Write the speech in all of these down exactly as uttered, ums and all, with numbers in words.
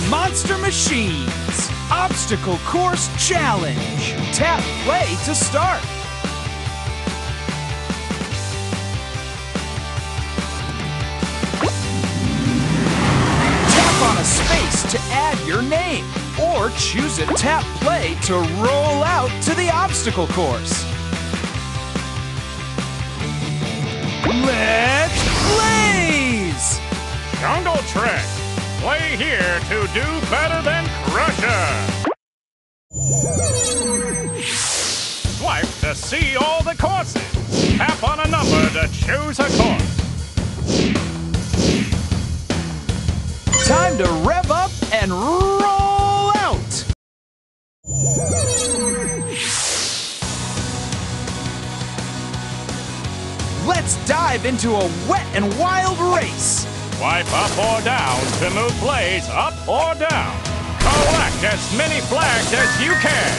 the Monster Machines Obstacle Course Challenge. Tap play to start. Tap on a space to add your name, or choose a tap play to roll out to the obstacle course. Let's blaze! Jungle Trick! Play here to do better than Crusher! Swipe to see all the courses. Tap on a number to choose a course. Time to rev up and roll out! Let's dive into a wet and wild race. Swipe up or down to move Blaze up or down. Collect as many flags as you can.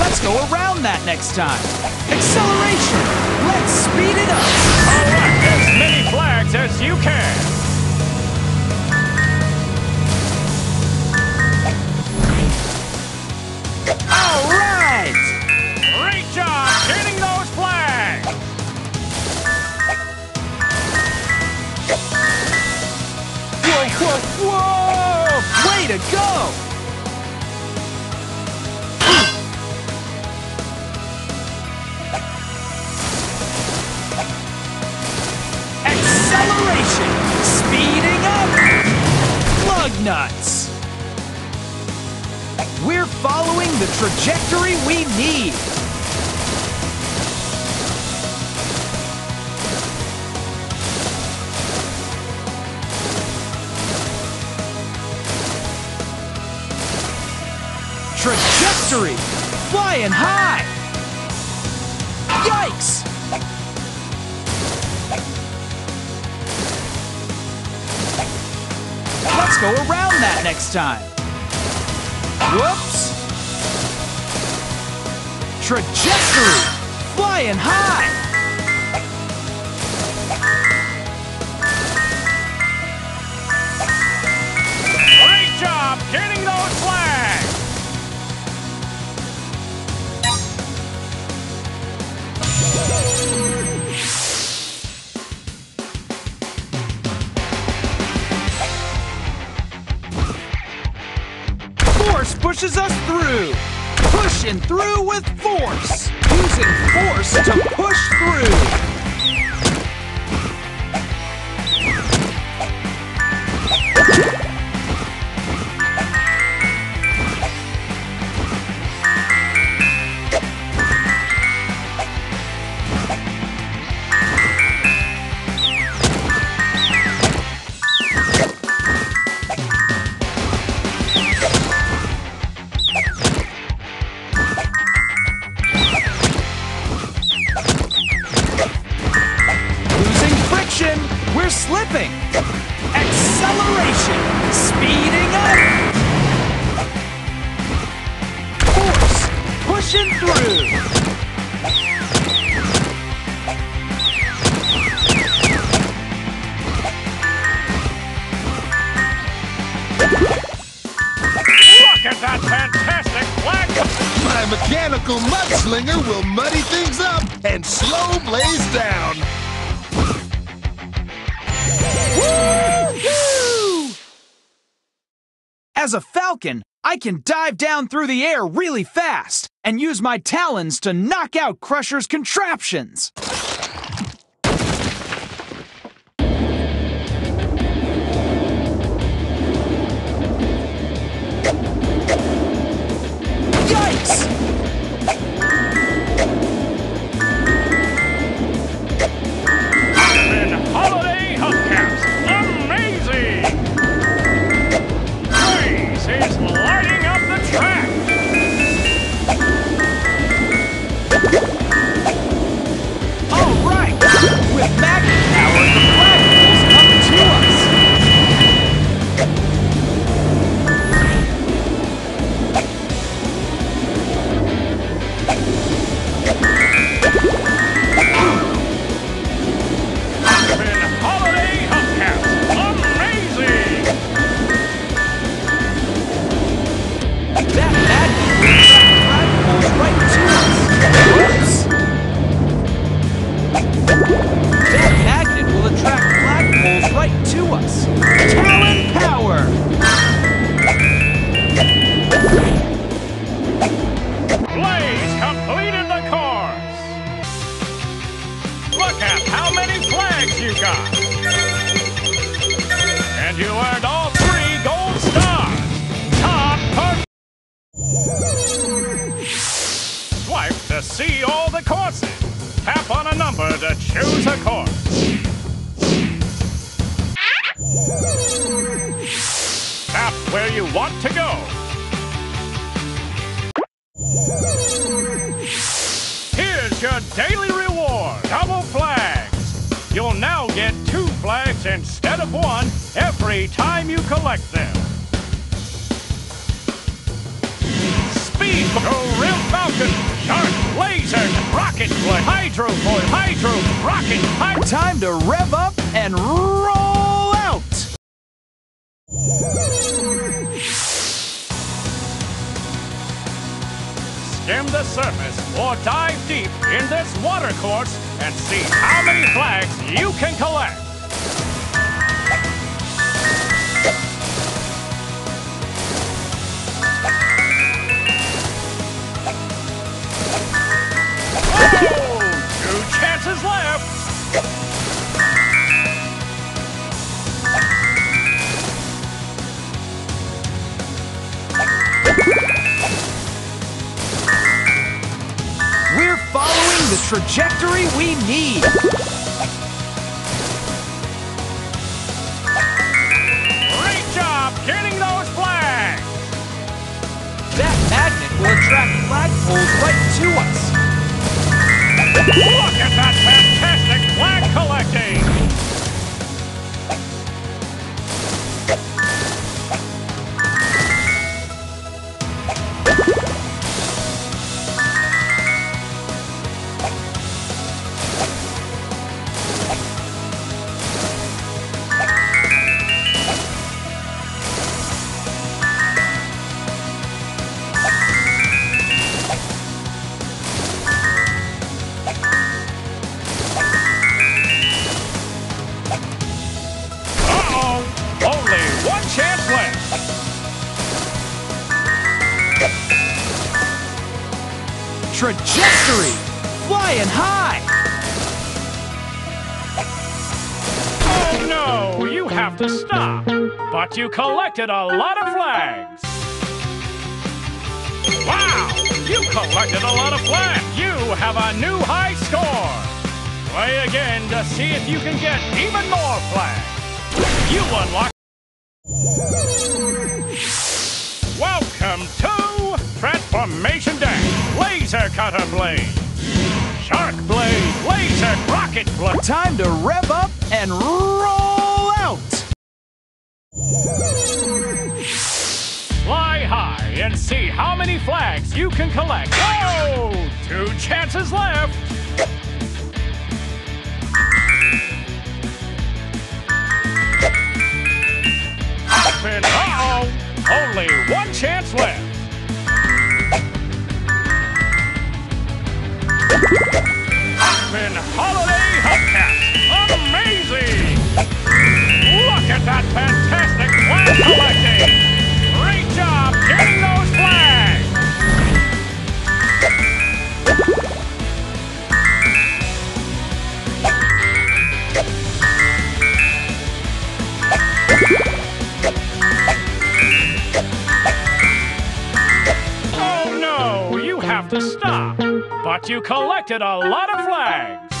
Let's go around that next time. Acceleration. Let's speed it up. Collect as many flags as you can. All right. Great job getting those flags. Whoa, whoa! Way to go! Acceleration! Speeding up! Plug nuts! We're following the trajectory we need! Trajectory! Flying high! Yikes! Let's go around that next time. Whoops! Trajectory! Flying high! Great job getting those flags! Pushes us through. Pushing through with force. Using force to push through. We're slipping! Acceleration! Speeding up! Force! Pushing through! Look at that fantastic flag! My mechanical mudslinger will muddy things up and slow Blaze down! As a falcon, I can dive down through the air really fast and use my talons to knock out Crusher's contraptions. Yikes! Peacock. And you earned all three gold stars. Top per... Swipe to see all the courses. Tap on a number to choose a course. Tap where you want to go. Here's your daily reward, double flags. You'll now get two flags instead of one every time you collect them. Speed, Gorilla Falcon, Shark, Laser, Rocket, Hydro, Hydro, Rocket, Hydro. Time to rev up and roll out. Skim the surface or dive deep in this water course and see how many flags you can collect. Chances left. We're following the trajectory we need. Great job getting those flags. That magnet will attract flagpoles right to us. Look at that fantastic flag collecting! Trajectory! Flying high! Oh no! You have to stop! But you collected a lot of flags! Wow! You collected a lot of flags! You have a new high score! Play again to see if you can get even more flags! You unlock... Welcome to Transformation Day! Laser Cutter Blade, Shark Blade, Laser Rocket Blade. Time to rev up and roll out. Fly high and see how many flags you can collect. Oh, two chances left. Hop in. Uh-oh, only one chance left. Hoppin' Holiday Hubcaps! Amazing! Look at that fantastic flag collecting! Great job getting those flags! Oh no! You have to stop! But you collected a lot of flags!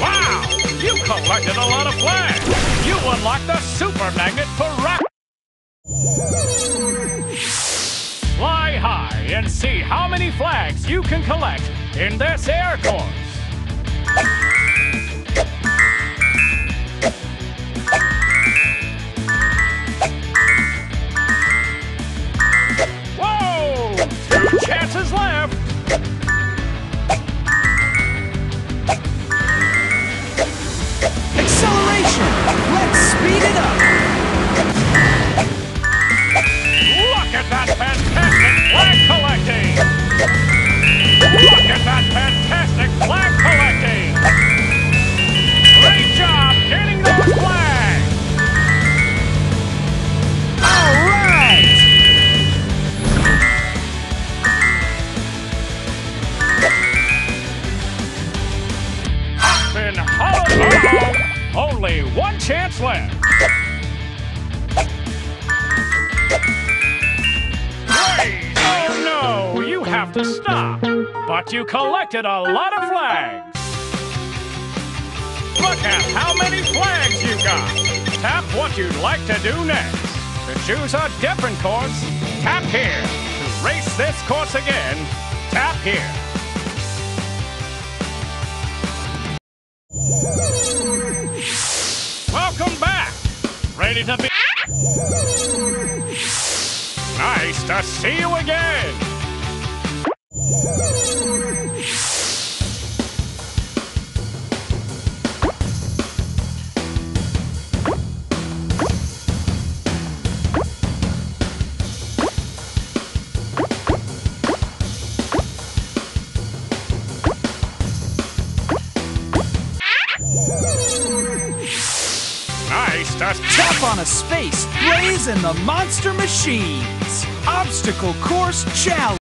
Wow! You collected a lot of flags! You unlocked the Super Magnet for Rocket! Fly high and see how many flags you can collect in this air course! Whoa! Two chances left! Acceleration! Let's speed it up! Look at that fantastic flag collecting! Look at that fantastic flag collecting! Great job getting those flags! All right! Hop in Hollow! only one chance left. Blaze! Oh no, you have to stop. But you collected a lot of flags. Look at how many flags you got. Tap what you'd like to do next. To choose a different course, tap here. To race this course again, tap here. Welcome back! Ready to be... Nice to see you again! Jump on a space, Blaze and the Monster Machines. Obstacle course challenge.